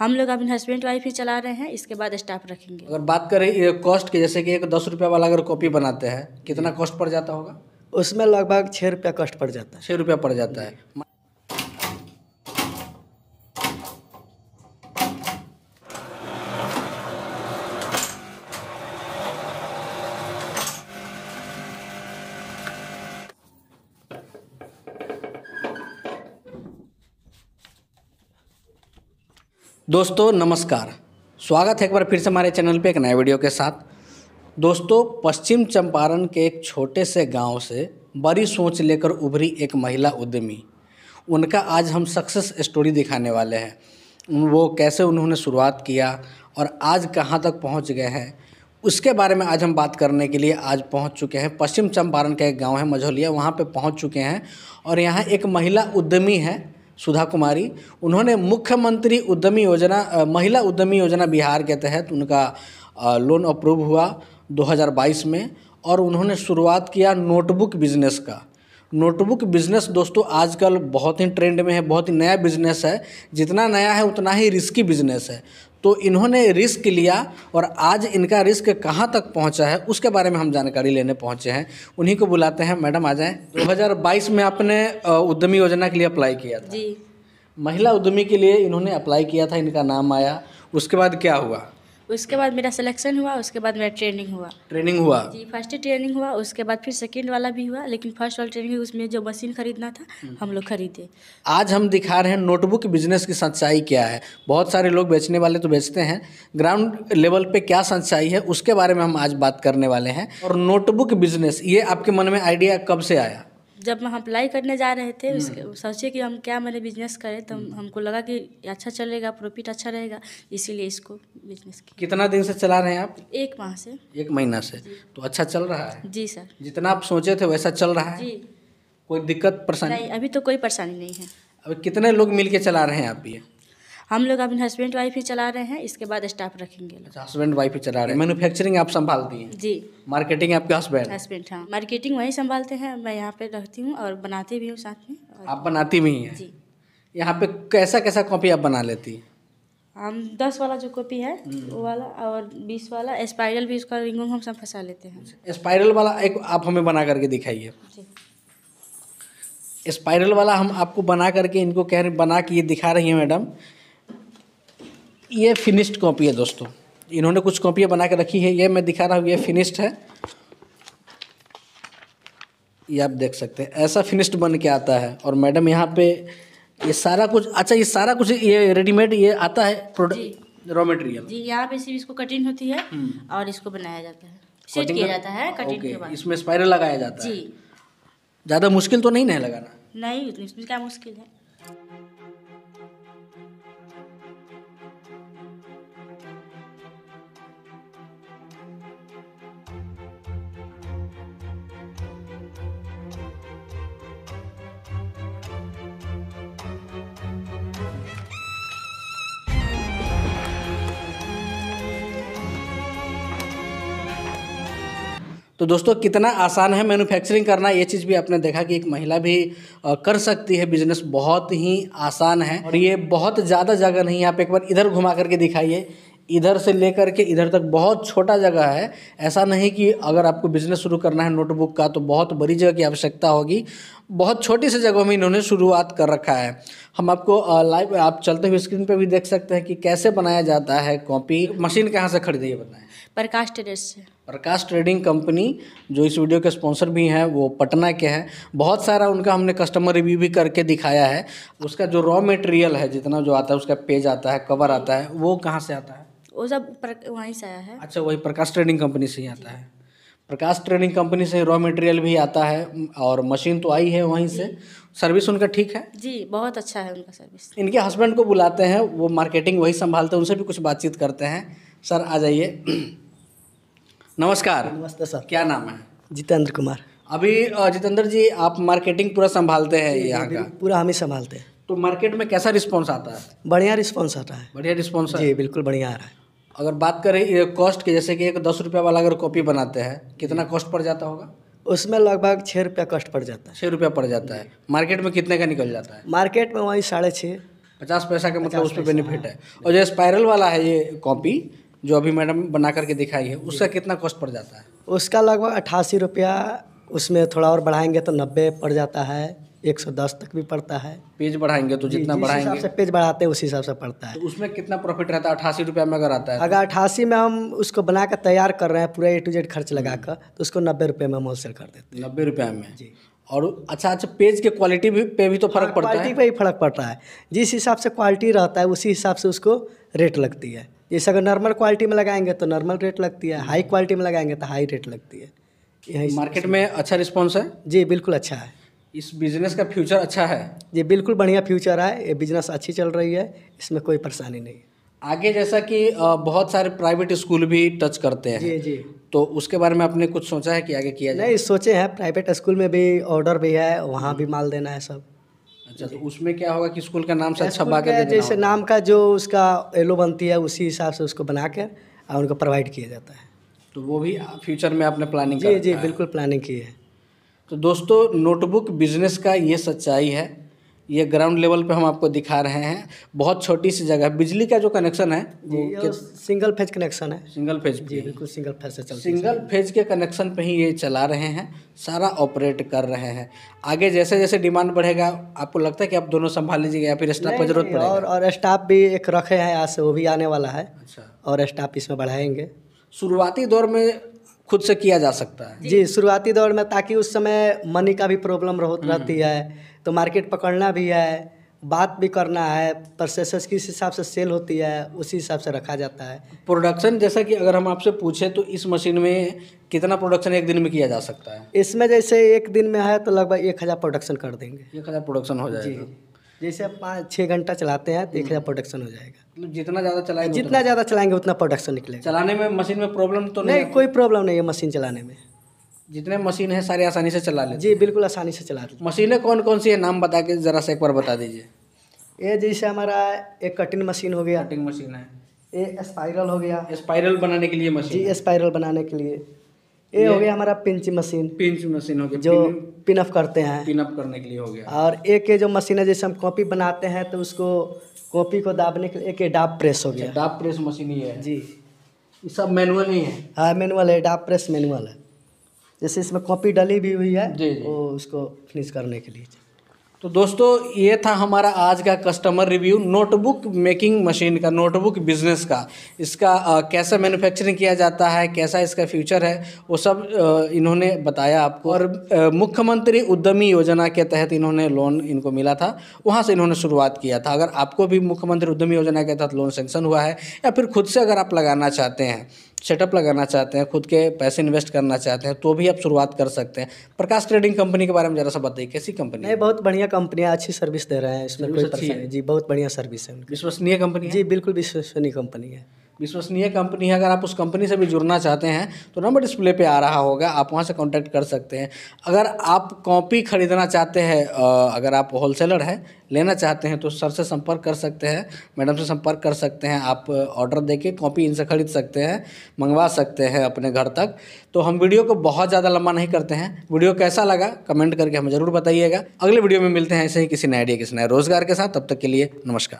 हम लोग अपने हस्बैंड वाइफ ही चला रहे हैं, इसके बाद स्टाफ रखेंगे। अगर बात करें कॉस्ट की, जैसे कि एक 10 रुपये वाला अगर कॉपी बनाते हैं, कितना कॉस्ट पड़ जाता होगा? उसमें लगभग 6 रुपया कॉस्ट पड़ जाता है। 6 रुपया पड़ जाता है। दोस्तों नमस्कार, स्वागत है एक बार फिर से हमारे चैनल पे एक नए वीडियो के साथ। दोस्तों पश्चिम चंपारण के एक छोटे से गांव से बड़ी सोच लेकर उभरी एक महिला उद्यमी, उनका आज हम सक्सेस स्टोरी दिखाने वाले हैं। वो कैसे उन्होंने शुरुआत किया और आज कहां तक पहुंच गए हैं, उसके बारे में आज हम बात करने के लिए आज पहुंच चुके हैं। पश्चिम चंपारण का एक गाँव है मझौलिया, वहाँ पर पहुँच चुके हैं और यहाँ एक महिला उद्यमी है सुधा कुमारी। उन्होंने मुख्यमंत्री उद्यमी योजना महिला उद्यमी योजना बिहार के तहत उनका लोन अप्रूव हुआ 2022 में और उन्होंने शुरुआत किया नोटबुक बिजनेस का। नोटबुक बिजनेस दोस्तों आजकल बहुत ही ट्रेंड में है, बहुत ही नया बिजनेस है। जितना नया है उतना ही रिस्की बिजनेस है। तो इन्होंने रिस्क लिया और आज इनका रिस्क कहाँ तक पहुँचा है उसके बारे में हम जानकारी लेने पहुँचे हैं। उन्हीं को बुलाते हैं। मैडम आ जाएं। 2022 में आपने उद्यमी योजना के लिए अप्लाई किया था जी, महिला उद्यमी के लिए इन्होंने अप्लाई किया था, इनका नाम आया। उसके बाद क्या हुआ? उसके बाद मेरा सिलेक्शन हुआ, उसके बाद मेरा ट्रेनिंग हुआ। ट्रेनिंग हुआ जी, फर्स्ट ट्रेनिंग हुआ, उसके बाद फिर सेकंड वाला भी हुआ, लेकिन फर्स्ट वाला ट्रेनिंग उसमें जो मशीन खरीदना था हम लोग खरीदे। आज हम दिखा रहे हैं नोटबुक बिजनेस की सच्चाई क्या है। बहुत सारे लोग बेचने वाले तो बेचते हैं, ग्राउंड लेवल पे क्या सच्चाई है उसके बारे में हम आज बात करने वाले हैं। और नोटबुक बिजनेस ये आपके मन में आइडिया कब से आया? जब हम अप्लाई करने जा रहे थे उसके सोचे कि हम क्या मैंने बिजनेस करें, तो हमको लगा कि अच्छा चलेगा, प्रॉफिट अच्छा रहेगा, इसीलिए इसको बिजनेस किया। कितना दिन से चला रहे हैं आप? 1 माह से। 1 महीना से। तो अच्छा चल रहा है जी सर, जितना आप सोचे थे वैसा चल रहा है जी। कोई दिक्कत परेशानी? नहीं, अभी तो कोई परेशानी नहीं है। अब कितने लोग मिल के चला रहे हैं आप ये? हम लोग अपने हस्बैंड वाइफ ही चला रहे हैं, इसके बाद स्टाफ रखेंगे। अच्छा, हस्बैंड वाइफ ही चला रहे हैं। मैन्युफैक्चरिंग आप संभालती हैं जी, मार्केटिंग आपके हस्बैंड? हाँ, मार्केटिंग वहीं संभालते हैं, मैं यहाँ पे रहती हूँ और बनाती भी हूँ साथ में। आप बनाती भी हैं जी? यहाँ पे कैसा कैसा कॉपी आप बना लेती हैं? हम 10 वाला जो कॉपी है वो वाला और 20 वाला स्पाइरल भी, उसका रिंगों हम सब फंसा लेते हैं। स्पाइरल वाला एक आप हमें बना करके दिखाइए। स्पाइरल वाला हम आपको बना करके इनको बना के ये दिखा रही है मैडम। ये फिनिश्ड कॉपी है दोस्तों, इन्होंने कुछ कॉपियाँ बना के रखी है, ये मैं दिखा रहा हूँ। ये फिनिश्ड है, ये आप देख सकते हैं, ऐसा फिनिश्ड बन के आता है। और मैडम यहाँ पे ये सारा कुछ, अच्छा ये सारा कुछ ये रेडीमेड ये आता है प्रोडक्ट, रॉ मटेरियल जी। यहाँ पे सिर्फ इसको कटिंग होती है और इसको बनाया जाता है, सेट किया जाता है कटिंग के बाद। इसमें स्पाइरल लगाया जाता है जी। ज़्यादा मुश्किल तो नहीं ना लगाना? नहीं, उसमें क्या मुश्किल है। तो दोस्तों कितना आसान है मैन्युफैक्चरिंग करना, ये चीज़ भी आपने देखा कि एक महिला भी कर सकती है। बिजनेस बहुत ही आसान है और ये बहुत ज़्यादा जगह नहीं है। आप एक बार इधर घुमा करके दिखाइए, इधर से लेकर के इधर तक बहुत छोटा जगह है। ऐसा नहीं कि अगर आपको बिजनेस शुरू करना है नोटबुक का तो बहुत बड़ी जगह की आवश्यकता होगी, बहुत छोटी सी जगहों में इन्होंने शुरुआत कर रखा है। हम आपको लाइव आप चलते हुए स्क्रीन पे भी देख सकते हैं कि कैसे बनाया जाता है कॉपी। मशीन कहाँ से खरीदी है बताएं? प्रकाश ट्रेडिंग से। प्रकाश ट्रेडिंग कंपनी जो इस वीडियो के स्पॉन्सर भी हैं, वो पटना के हैं। बहुत सारा उनका हमने कस्टमर रिव्यू भी करके दिखाया है। उसका जो रॉ मटेरियल है जितना जो आता है, उसका पेज आता है, कवर आता है, वो कहाँ से आता है? वो सब वहीं से आया है। अच्छा, वही प्रकाश ट्रेडिंग कंपनी से ही आता है। प्रकाश ट्रेडिंग कंपनी से रॉ मटेरियल भी आता है और मशीन तो आई है वहीं से। सर्विस उनका ठीक है जी, बहुत अच्छा है उनका सर्विस। इनके हस्बैंड को बुलाते हैं, वो मार्केटिंग वही संभालते हैं, उनसे भी कुछ बातचीत करते हैं। सर आ जाइए। नमस्कार। नमस्ते सर, क्या नाम है? जितेंद्र कुमार। अभी जितेंद्र जी आप मार्केटिंग पूरा संभालते हैं यहाँ का? पूरा हम ही संभालते हैं। तो मार्केट में कैसा रिस्पॉन्स आता है? बढ़िया रिस्पॉन्स आता है। बढ़िया रिस्पॉन्स जी, बिल्कुल बढ़िया आ रहा है। अगर बात करें कॉस्ट की, जैसे कि एक 10 रुपये वाला अगर कॉपी बनाते हैं, कितना कॉस्ट पड़ जाता होगा? उसमें लगभग 6 रुपया कॉस्ट पड़ जाता है। 6 रुपया पड़ जाता है। मार्केट में कितने का निकल जाता है? मार्केट में वही 6.5। 50 पैसा का मतलब उसमें बेनिफिट है। और जो स्पाइरल वाला है ये कॉपी जो अभी मैडम बना करके दिखाई है उसका कितना कॉस्ट पड़ जाता है? उसका लगभग 88 रुपया, उसमें थोड़ा और बढ़ाएंगे तो 90 पड़ जाता है, 110 तक भी पड़ता है। पेज बढ़ाएंगे तो जितना बढ़ाएंगे हिसाब से पेज बढ़ाते हैं उसी हिसाब से पड़ता है। तो उसमें कितना प्रॉफिट रहता है 88 रुपया में अगर आता है? अगर 88 में हम उसको बनाकर तैयार कर रहे हैं पूरा A to Z खर्च लगाकर तो उसको 90 रुपये में हम होलसेल कर देते हैं। 90 रुपये में जी। और अच्छा पेज के क्वालिटी भी पे भी तो फर्क पड़ता है। क्वालिटी पे ही फर्क पड़ता है, जिस हिसाब से क्वालिटी रहता है उसी हिसाब से उसको रेट लगती है। जैसे अगर नॉर्मल क्वालिटी में लगाएंगे तो नॉर्मल रेट लगती है, हाई क्वालिटी में लगाएंगे तो हाई रेट लगती है। यही मार्केट में अच्छा रिस्पॉन्स है जी, बिल्कुल अच्छा है। इस बिजनेस का फ्यूचर अच्छा है जी, बिल्कुल बढ़िया फ्यूचर है। ये बिजनेस अच्छी चल रही है, इसमें कोई परेशानी नहीं। आगे जैसा कि बहुत सारे प्राइवेट स्कूल भी टच करते हैं जी जी, तो उसके बारे में आपने कुछ सोचा है कि आगे किया जाए? नहीं सोचे हैं, प्राइवेट स्कूल में भी ऑर्डर भी है, वहाँ भी माल देना है सब। अच्छा, तो उसमें क्या होगा कि स्कूल का नाम से छपा के जैसे नाम का जो उसका एलो बनती है उसी हिसाब से उसको बना कर और उनको प्रोवाइड किया जाता है। तो वो भी फ्यूचर में आपने प्लानिंग की? जी जी बिल्कुल प्लानिंग की है। तो दोस्तों नोटबुक बिजनेस का ये सच्चाई है, ये ग्राउंड लेवल पे हम आपको दिखा रहे हैं। बहुत छोटी सी जगह, बिजली का जो कनेक्शन है वो सिंगल फेज कनेक्शन है। सिंगल फेज जी बिल्कुल, सिंगल फेज से चलते, सिंगल फेज के कनेक्शन पे ही ये चला रहे हैं, सारा ऑपरेट कर रहे हैं। आगे जैसे जैसे डिमांड बढ़ेगा आपको लगता है कि आप दोनों संभाल लीजिएगा या फिर स्टाफ की जरूरत पड़ेगी? और स्टाफ भी एक रखे हैं आज से, वो भी आने वाला है। अच्छा, और स्टाफ इसमें बढ़ाएंगे। शुरुआती दौर में खुद से किया जा सकता है जी, शुरुआती दौर में, ताकि उस समय मनी का भी प्रॉब्लम रहती है, तो मार्केट पकड़ना भी है, बात भी करना है, परसेसेस किस हिसाब से सेल होती है उसी हिसाब से रखा जाता है। प्रोडक्शन जैसा कि अगर हम आपसे पूछे तो इस मशीन में कितना प्रोडक्शन एक दिन में किया जा सकता है? इसमें जैसे एक दिन में है तो लगभग 1000 प्रोडक्शन कर देंगे। 1000 प्रोडक्शन हो जाएगा जी। जैसे आप 5-6 घंटा चलाते हैं तो 1000 प्रोडक्शन हो जाएगा। जितना ज़्यादा चलाएंगे, जितना ज़्यादा चलाएंगे उतना प्रोडक्शन निकलेगा। चलाने में मशीन में प्रॉब्लम तो नहीं? कोई प्रॉब्लम नहीं है मशीन चलाने में, जितने मशीन है सारे आसानी से चला ले जी, बिल्कुल आसानी से चला ले। मशीनें कौन कौन सी है नाम बता के ज़रा से एक बार बता दीजिए। ये जैसे हमारा एक कटिंग मशीन हो गया, कटिंग मशीन है। ये स्पाइरल हो गया, स्पाइरल बनाने के लिए मशीन जी, स्पाइरल बनाने के लिए। ये हो गया हमारा पिंच मशीन, पिंच मशीन हो गया जो पिनअप करते हैं, पिनअप करने के लिए हो गया। और एक ये जो मशीन है जैसे हम कॉपी बनाते हैं तो उसको कॉपी को दाबने के लिए एक डाब प्रेस हो गया, डाब प्रेस मशीन ही है जी। ये सब मैनुअल ही है? हाँ मैनुअल है, डाब प्रेस मैनुअल है। जैसे इसमें कॉपी डली भी हुई है जी, वो उसको फिनिश करने के लिए। तो दोस्तों ये था हमारा आज का customer review notebook making machine का, नोटबुक बिजनेस का। इसका कैसा मैन्युफैक्चरिंग किया जाता है, कैसा इसका फ्यूचर है, वो सब इन्होंने बताया आपको। और मुख्यमंत्री उद्यमी योजना के तहत इन्होंने लोन इनको मिला था, वहाँ से इन्होंने शुरुआत किया था। अगर आपको भी मुख्यमंत्री उद्यमी योजना के तहत लोन सेंक्शन हुआ है या फिर खुद से अगर आप लगाना चाहते हैं, सेटअप लगाना चाहते हैं, खुद के पैसे इन्वेस्ट करना चाहते हैं, तो भी आप शुरुआत कर सकते हैं। प्रकाश ट्रेडिंग कंपनी के बारे में ज़रा सा बताइए, कैसी कंपनी है? बहुत बढ़िया कंपनी है, अच्छी सर्विस दे रहे हैं, इसमें कोई परेशानी जी, बहुत बढ़िया सर्विस है। विश्वसनीय कंपनी है जी, बिल्कुल विश्वसनीय कंपनी है, विश्वसनीय कंपनी है। अगर आप उस कंपनी से भी जुड़ना चाहते हैं तो नंबर डिस्प्ले पे आ रहा होगा, आप वहां से कांटेक्ट कर सकते हैं। अगर आप कॉपी खरीदना चाहते हैं, अगर आप होलसेलर हैं, लेना चाहते हैं, तो सर से संपर्क कर सकते हैं, मैडम से संपर्क कर सकते हैं। आप ऑर्डर देके कॉपी इनसे खरीद सकते हैं, मंगवा सकते हैं अपने घर तक। तो हम वीडियो को बहुत ज़्यादा लंबा नहीं करते हैं। वीडियो कैसा लगा कमेंट करके हमें ज़रूर बताइएगा। अगले वीडियो में मिलते हैं ऐसे ही किसी नए आइडिया, किसी नए रोज़गार के साथ। तब तक के लिए नमस्कार।